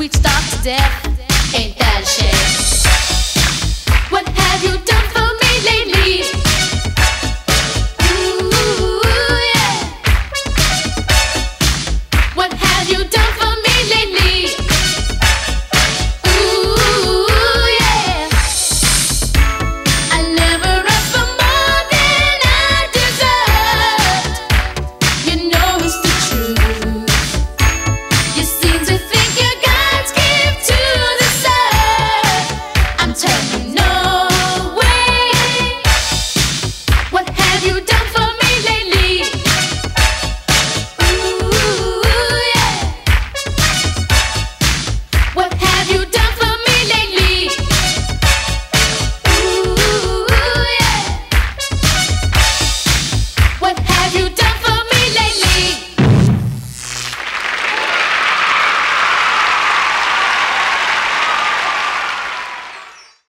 we'd starve to death.